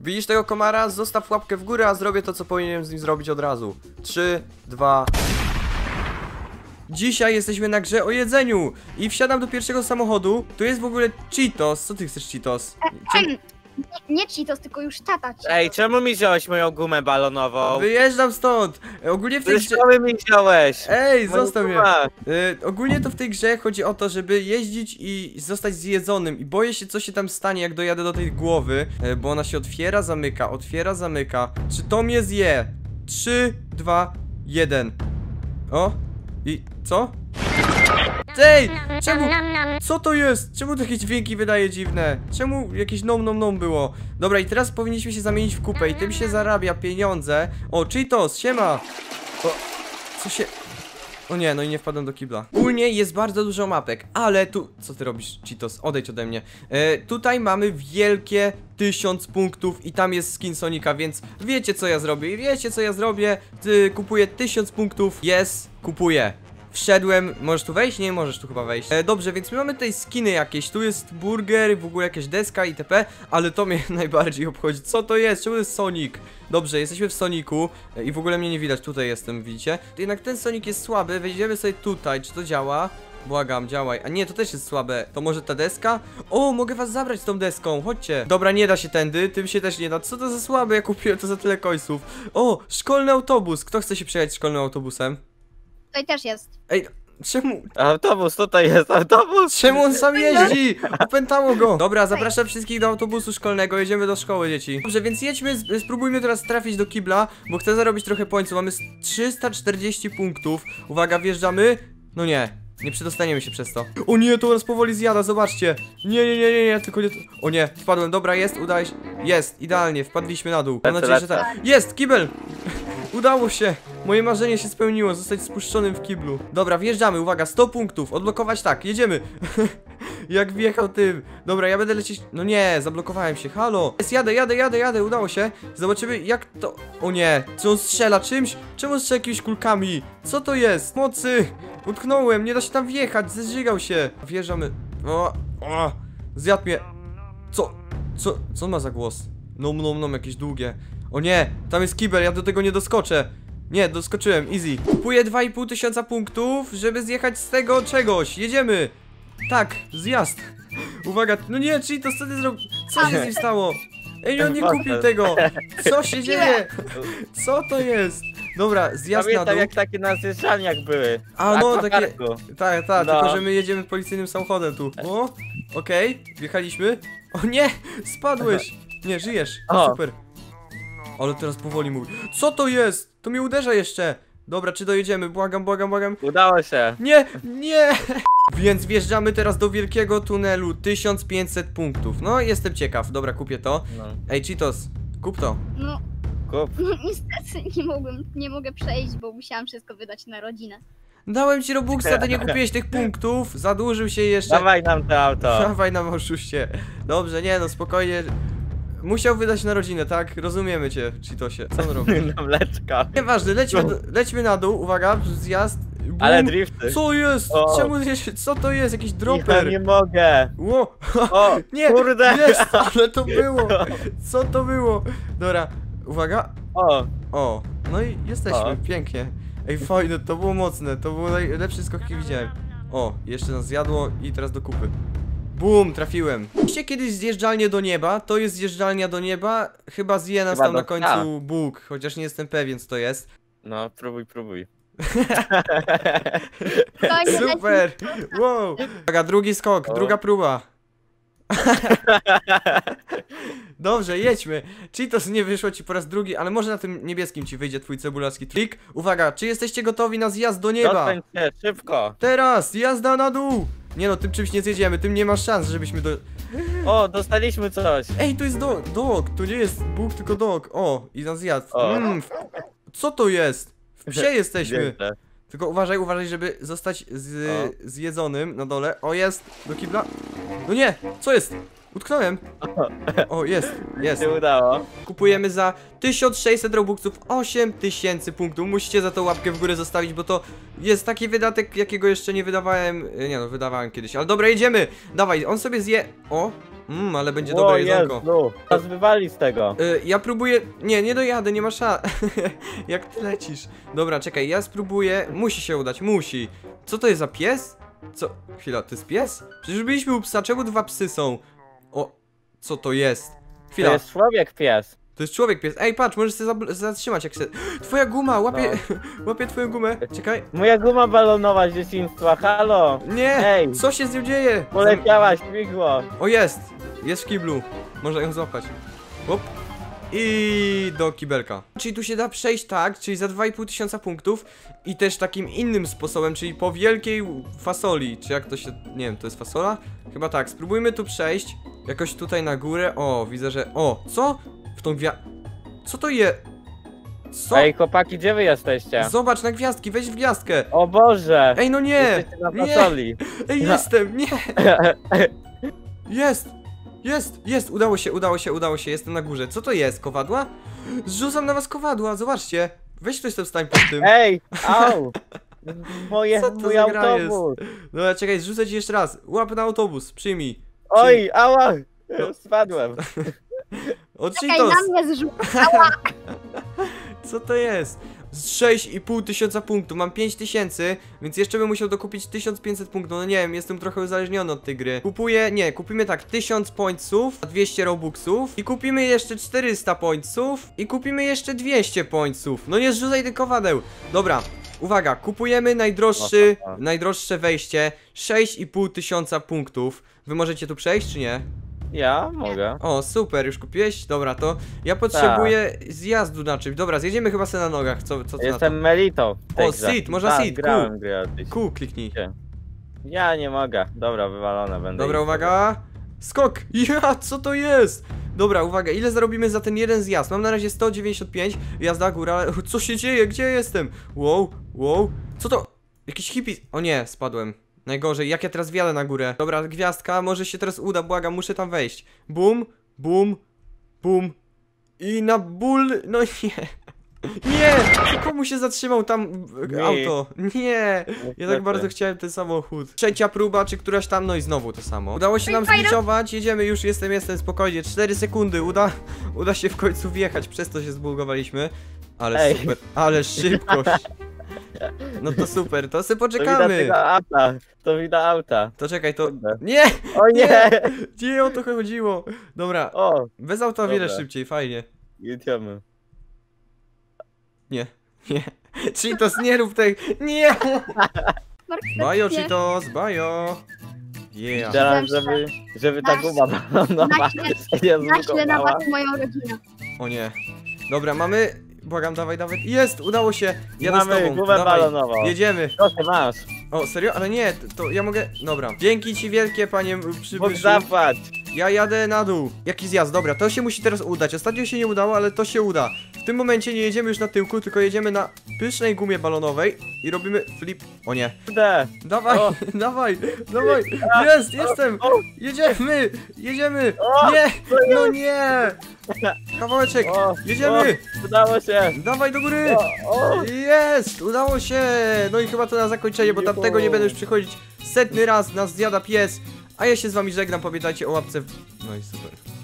Widzisz tego komara? Zostaw łapkę w górę, a zrobię to, co powinienem z nim zrobić od razu. 3, 2... Dzisiaj jesteśmy na grze o jedzeniu i wsiadam do pierwszego samochodu. Tu jest w ogóle Cheetos. Co ty chcesz, Cheetos? Nie Cheetos, tylko już tata Cheetos. Ej, czemu mi wziąłeś moją gumę balonową? Wyjeżdżam stąd! Ogólnie w tej grze... mi wziąłeś! Ej, zostaw mnie! Ogólnie to w tej grze chodzi o to, żeby jeździć i zostać zjedzonym. I boję się, co się tam stanie, jak dojadę do tej głowy, bo ona się otwiera, zamyka, Czy to mnie zje? 3, 2, 1. O! I... co? Ej! Czemu? Co to jest? Czemu takie dźwięki wydaje dziwne? Czemu jakieś nom było? Dobra, i teraz powinniśmy się zamienić w kupę i tym się zarabia pieniądze. O, Cheetos, siema! O, co się... O nie, no i nie wpadłem do kibla. Ogólnie jest bardzo dużo mapek, ale tu... Co ty robisz, Cheetos? Odejdź ode mnie. Tutaj mamy wielkie 1000 punktów i tam jest skin Sonika, więc wiecie, co ja zrobię. Kupuję 1000 punktów. Jest, kupuję. Wszedłem, możesz tu wejść? Nie możesz tu chyba wejść. Dobrze, więc my mamy tutaj skiny jakieś. Tu jest burger, w ogóle jakaś deska itp. Ale to mnie najbardziej obchodzi. Co to jest? Czemu to jest Sonic? Dobrze, jesteśmy w Soniku i w ogóle mnie nie widać. Tutaj jestem, widzicie? Jednak ten Sonic jest słaby. Wejdziemy sobie tutaj. Czy to działa? Błagam, działaj. A nie, to też jest słabe. To może ta deska? O, mogę was zabrać z tą deską, chodźcie. Dobra, nie da się tędy, tym się też nie da. Co to za słabe? Ja kupiłem to za tyle końców. O, szkolny autobus. Kto chce się przejechać szkolnym autobusem? Tutaj też jest. Ej, czemu? Autobus, tutaj jest autobus. Czemu on sam jeździ? Opętało go. Dobra, zapraszam wszystkich do autobusu szkolnego. Jedziemy do szkoły, dzieci. Dobrze, więc jedźmy, spróbujmy teraz trafić do kibla, bo chcę zarobić trochę pońców. Mamy 340 punktów. Uwaga, wjeżdżamy. No nie. Nie przedostaniemy się przez to. O nie, to nas powoli zjada, zobaczcie. Nie, tylko nie... O nie, wpadłem, dobra, jest, udałeś. Jest, idealnie, wpadliśmy na dół. Mam nadzieję, że tak. Jest, kibel! Udało się! Moje marzenie się spełniło, zostać spuszczonym w kiblu. Dobra, wjeżdżamy, uwaga, 100 punktów, odblokować tak, jedziemy. Jak wjechał tym. Dobra, ja będę lecieć. No nie, zablokowałem się, halo. Jest, jadę, udało się. Zobaczymy jak to... O nie, czy on strzela czymś? Czemu strzela jakimiś kulkami? Co to jest? Mocy! Utknąłem, nie da się tam wjechać, zezżygał się. Wjeżdżamy. O, zjadł mnie. Co on ma za głos? No, jakieś długie. O nie, tam jest kibel, ja do tego nie doskoczę. Nie, doskoczyłem, easy. Kupuję 2500 punktów, żeby zjechać z tego czegoś, jedziemy. Tak, zjazd. Uwaga, no nie, czyli to co ty zrobił? Co się z nim stało? Ej, on nie kupił tego. Co się dzieje? Co to jest? Dobra, zjazd na dół. Pamiętam jak takie na zjeżdżalniach były. A no, takie... Tak, no. Tylko że my jedziemy policyjnym samochodem tu. O, okej, wjechaliśmy. O nie, spadłeś. Nie, żyjesz, o, super. Ale teraz powoli mówi. Co to jest? To mnie uderza jeszcze. Dobra, czy dojedziemy? Błagam. Udało się. Nie. Więc wjeżdżamy teraz do wielkiego tunelu. 1500 punktów. No, jestem ciekaw. Dobra, kupię to. No. Ej, Cheetos, kup to. No. Kup. Niestety nie mogę przejść, bo musiałam wszystko wydać na rodzinę. Dałem ci Robuxa, ty nie kupiłeś tych punktów. Zadłużył się jeszcze. Dawaj nam to auto. Dawaj nam, oszuście. Dobrze, nie no, spokojnie. Musiał wydać na rodzinę, tak? Rozumiemy cię, Cheetosie. Co on robi? Na mleczka. Nieważne, lećmy na dół, uwaga, zjazd. Bum. Ale drifty. Co jest? O. Czemu jest? Co to jest? Jakiś dropper. Ja nie mogę. Ło. O, nie, kurde. Jest, ale to było. Co to było? Dobra, uwaga. O. O, no i jesteśmy, pięknie. Ej, fajne, to było mocne, to był najlepszy skok, jaki widziałem. O, jeszcze nas zjadło i teraz do kupy. Bum, trafiłem. Widzicie kiedyś zjeżdżalnię do nieba? To jest zjeżdżalnia do nieba. Chyba zje nas tam na końcu Bóg. Chociaż nie jestem pewien, co to jest. No, próbuj. Super, wow. Taka, drugi skok, druga próba. Dobrze, jedźmy. Cheetos, nie wyszło ci po raz drugi, ale może na tym niebieskim ci wyjdzie twój cebulacki trik. Uwaga, czy jesteście gotowi na zjazd do nieba? Szybko. Teraz, jazda na dół. Nie no, tym czymś nie zjedziemy, tym nie masz szans, żebyśmy do... O, dostaliśmy coś. Ej, tu jest dog, to nie jest Bóg, tylko dog. O, i na zjazd. Co to jest? W psie jesteśmy. Tylko uważaj, żeby zostać zjedzonym na dole. O, jest, do kibla. No nie, co jest? Utknąłem. O, jest. Nie udało. Kupujemy za 1600 Robuxów 8000 punktów. Musicie za to łapkę w górę zostawić, bo to jest taki wydatek, jakiego jeszcze nie wydawałem. Nie no, wydawałem kiedyś, ale dobra, jedziemy. Dawaj, on sobie zje... O, Ale będzie dobre jedzonko. Nas wywali z tego. Ja próbuję... Nie, nie dojadę, nie ma szans. Jak ty lecisz? Dobra, czekaj, ja spróbuję. Musi się udać, musi. Co to jest za pies? Co? Chwila, to jest pies? Przecież byliśmy u psa, czemu dwa psy są? O, co to jest? Chwila. To jest człowiek pies. To jest człowiek pies. Ej, patrz, możesz się zatrzymać jak się... Twoja guma, łapie... No. Łapie twoją gumę, czekaj. Moja guma balonowa z dzieciństwa, halo. Nie, ej, co się z nią dzieje? Poleciała, śmigło. O, jest, jest w kiblu. Można ją złapać. Hop. I do kibelka. Czyli tu się da przejść tak, czyli za 2500 punktów. I też takim innym sposobem, czyli po wielkiej fasoli. Czy jak to się, nie wiem, to jest fasola? Chyba tak, spróbujmy tu przejść. Jakoś tutaj na górę, o, widzę, że... O, co? W tą gwiazdę... Co to je? Co? Ej, chłopaki, gdzie wy jesteście? Zobacz na gwiazdki, weź w gwiazdkę. O Boże! Ej, no nie! Na fasoli. Nie! Ej, jestem, nie! Jest! Jest, jest, udało się, udało się, udało się, jestem na górze. Co to jest, kowadła? Zrzucam na was kowadła, zobaczcie. Weź ktoś tam stań pod tym. Ej, au! Mój autobus! Dobra, czekaj, zrzucę ci jeszcze raz. Łap na autobus, przyjmij. Oj, ała! Spadłem. O, czekaj, Cheetos. Na mnie zrzucała. Co to jest? Z 6500 punktów, mam 5000, więc jeszcze bym musiał dokupić 1500 punktów, no nie wiem, jestem trochę uzależniony od tej gry. Kupimy tak, 1000 pońców, 200 robuxów i kupimy jeszcze 400 pońców i kupimy jeszcze 200 pońców. No nie zrzucaj tych kowadeł. Dobra, uwaga, kupujemy najdroższe wejście, 6500 punktów. Wy możecie tu przejść, czy nie? Ja mogę. O, super, już kupiłeś? Dobra, to ja potrzebuję zjazdu na czymś. Dobra, zjedziemy chyba sobie na nogach. Co jestem na to? Melito. O, seat, można seat. Q kliknij. Ja nie mogę. Dobra, wywalone będę. Dobra, uwaga. Skok! Ja, co to jest? Dobra, uwaga, ile zarobimy za ten jeden zjazd? Mam na razie 195, jazda góra, ale co się dzieje? Gdzie jestem? Wow, wow. Co to? Jakiś hippie. O nie, spadłem. Najgorzej, jak ja teraz wjadę na górę. Dobra, gwiazdka, może się teraz uda, błagam, muszę tam wejść. Bum, bum, bum. I na ból, no nie. Nie, komu się zatrzymał tam auto? Nie, ja tak bardzo chciałem ten samochód. Trzecia próba, czy któraś tam, no i znowu to samo. Udało się nam zliczować, jedziemy już, jestem, spokojnie. 4 sekundy, uda się w końcu wjechać, przez to się zbulgowaliśmy. Ale super, ale szybkość. No to super, to sobie poczekamy. To widać auta. To czekaj, to... Nie! O nie! Nie o to chodziło. Dobra, o, bez auta wiele szybciej, fajnie. Jedziemy. Nie, nie. Cheetos, nie rób tej... Nie! Bajo, Cheetos, bajo. Yeah. Chciałem, żeby ta guma naśle na was moją rodzinę. O nie. Dobra, mamy... Błagam, dawaj, dawaj. Jest, udało się. Jadę z tobą. Gumę balonową. Jedziemy. Proszę, masz. O, serio? Ale nie, to ja mogę... Dobra. Dzięki ci wielkie, panie przybyszu. Ja jadę na dół. Jaki zjazd? Dobra, to się musi teraz udać. Ostatnio się nie udało, ale to się uda. W tym momencie nie jedziemy już na tyłku, tylko jedziemy na pysznej gumie balonowej i robimy flip. O nie. Dawaj, dawaj, dawaj. Jest, jestem. Jedziemy, jedziemy. Nie, no nie. Kawałeczek, jedziemy. Udało się. Dawaj do góry. Jest, udało się. No i chyba to na zakończenie, bo tamtego nie będę już przychodzić. 100. raz nas zjada pies. A ja się z wami żegnam, pamiętajcie o łapce w... No i super.